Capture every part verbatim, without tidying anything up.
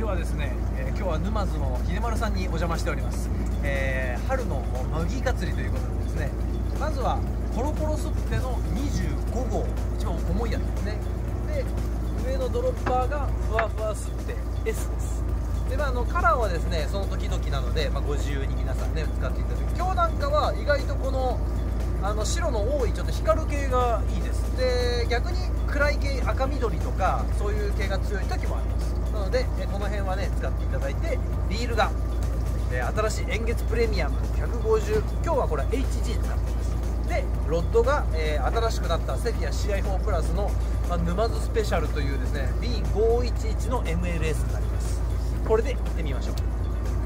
ではですね、えー、今日は沼津の秀丸さんにお邪魔しております。えー、春のマギーかつりということでですね、まずはコロコロすってのにじゅうごごう、一番重いやつですね。で、上のドロッパーがふわふわすって エス です。で、まあ、あのカラーはですね、その時々なので、まあ、ご自由に皆さんね使っていただく。今日なんかは意外とこのあの白の多いちょっと光る系がいいです。で、逆に暗い系、赤緑とかそういう系が強い時もあります。なのでこの辺はね使っていただいて、リールが新しい円月プレミアムひゃくごじゅう、今日はこれ エイチジー 使ってます。で、ロッドが、えー、新しくなったセフィア シーアイフォー プラスの、まあ、沼津スペシャルというですね ビーごーいちいち の エムエルエス になります。これでいってみましょ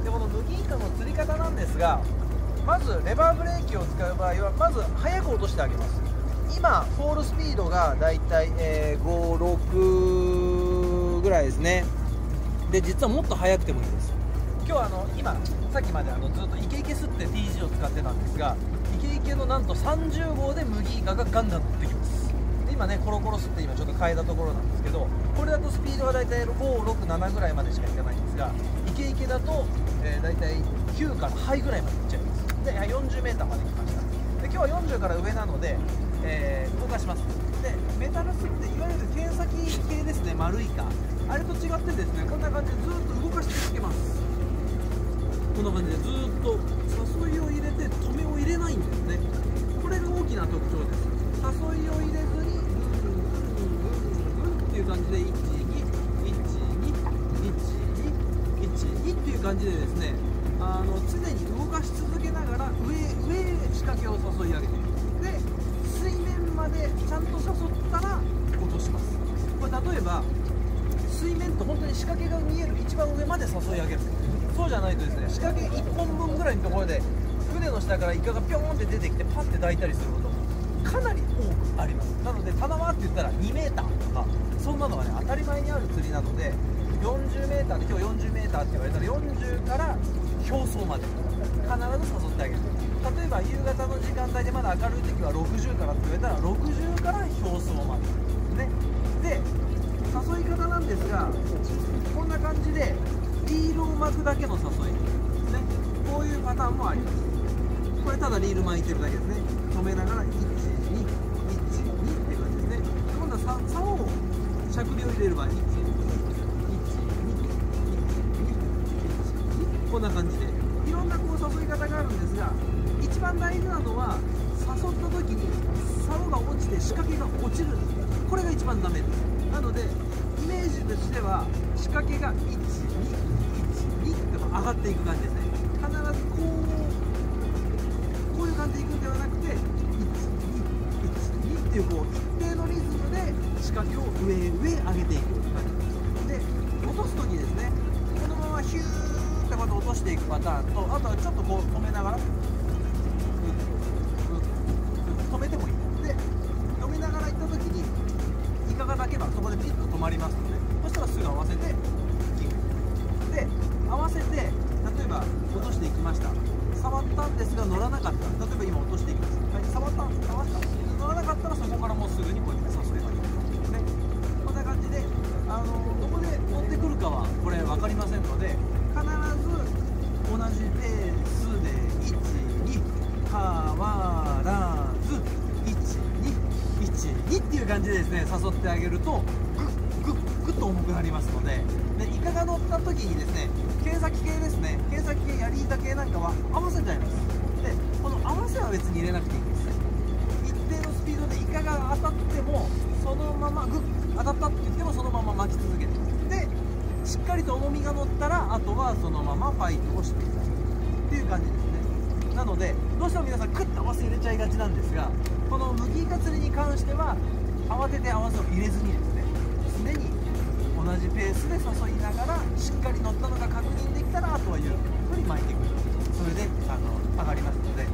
う。で、このムギーカの釣り方なんですが、まずレバーブレーキを使う場合はまず速く落としてあげます。今フォールスピードがだいたいご、ろくぐらいですね。で、実はもっと速くてもいいです。今日はあの今さっきまであのずっとイケイケすって ティージー を使ってたんですが、イケイケのなんとさんじゅうごうでムギーカがガンガン乗ってきます。で、今ねコロコロすって今ちょっと変えたところなんですけど、これだとスピードがだいたいご、ろく、ななぐらいまでしかいかないんですが、イケイケだと、えー、だいたいきゅうからハイぐらいまでいっちゃいます。で、 よんじゅうメーター まで来ました。で、今日はよんじゅうから上なので、えー、動かします。で、メタルスっていわゆる剣先系ですね、丸いかあれと違ってですね、こんな感じでずっと動かしていけます。こんな感じでずっと誘いを入れて止めを入れないんですね。これが大きな特徴です。誘いを入れずにっていう感じでいちにいちにいちにいちにっていう感じでですね、あの常に動かし続けながら上上へ仕掛けを誘い上げて、で水面までちゃんと誘ったら落とします。これ例えば水面と本当に仕掛けが見える一番上まで誘い上げる。そうじゃないとですね、仕掛けいっぽんぶんぐらいのところで船の下からイカがピョーンって出てきてパッて抱いたりすることかなり多くあります。なので棚はって言ったら にメーター とかそんなのがね当たり前にある釣りなので、よんじゅうメーターで今日 よんじゅうメーター って言われたらよんじゅうから表層まで必ず誘ってあげる。例えば夕方の時間帯でまだ明るい時はろくじゅうからって言われたらろくじゅうから表層までね。で、誘い方なんですが、こんな感じでリールを巻くだけの誘いですね。こういうパターンもあります。これただリール巻いてるだけですね。止めながらいちにいちにって感じですね。今度は竿をしゃくりを入れればいちにいちにこんな感じでいろんなこう誘い方があるんですが、一番大事なのは誘った時に竿が落ちて仕掛けが落ちる、これが一番ダメです。なのでイメージとしては仕掛けがいちにいちにって上がっていく感じですね。必ずこうこういう感じでいくんではなくていちにいちにっていうこう一定のリズムで仕掛けを上へ上へ上げていく感じで、落とす時ですね、このままヒューまた落としていくパターンと、あとはちょっとこう止めながら止めてもいいで、止めながら行った時にイカが鳴けばそこでピッと止まりますので、そしたらすぐ合わせてキックで合わせて、例えば落としていきました、触ったんですが乗らなかった、例えば今落としていきます、はい、触った触った乗らなかったらそこからもうすぐにこうやって誘えばいいですね。こんな感じであのどこで乗ってくるかはこれ分かりませんので、必ず同じペースでいちに変わらずいちにいちにっていう感じでですね誘ってあげるとグッグッグッと重くなりますので、でイカが乗った時にですね、剣先系ですね、剣先系ヤリイカ系なんかは合わせちゃいます。でこの合わせは別に入れなくていいんですね。一定のスピードでイカが当たってもそのままグッ当たったって言ってもそのまま巻き続けて、しっかりと重みが乗ったらあとはそのままファイトをしていくっていう感じですね。なのでどうしても皆さんクッと合わせ入れちゃいがちなんですが、このムギーカ釣りに関しては慌てて合わせを入れずにですね、常に同じペースで誘いながらしっかり乗ったのが確認できたらあとはゆっくり巻いていく、それであの上がりますので、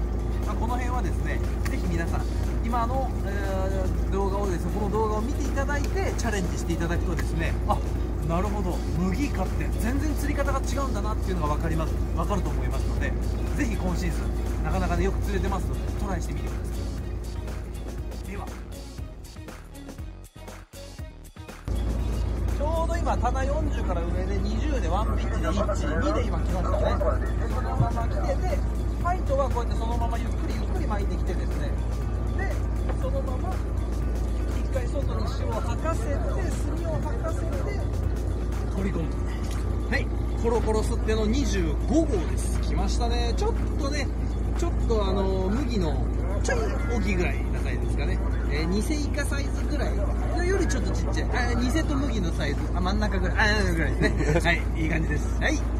まあ、この辺はですね是非皆さん今の、えー、動画をですねこの動画を見ていただいてチャレンジしていただくとですね、あなるほどムギーカって全然釣り方が違うんだなっていうのが分かります、分かると思いますので、ぜひ今シーズンなかなか、ね、よく釣れてますのでトライしてみてください。ではちょうど今今、棚よんじゅうから上でにじゅうでワンピッチでいち、にで今来ましたね。でそのまま来てて、ファイトはこうやってそのままゆっくりゆっくり巻いてきてですね、でそのままいっかい外に塩を吐かせて、炭を吐かせて取り込む。はい、コロコロすってのにじゅうご号です。来ましたね。ちょっとね、ちょっとあの麦のちょい大きいぐらいなサイズですかね、えー、にせ以下サイズぐらいのよりちょっとちっちゃい、あにせと麦のサイズ、あ真ん中ぐらい、あぐらいですねはい、いい感じです。はい。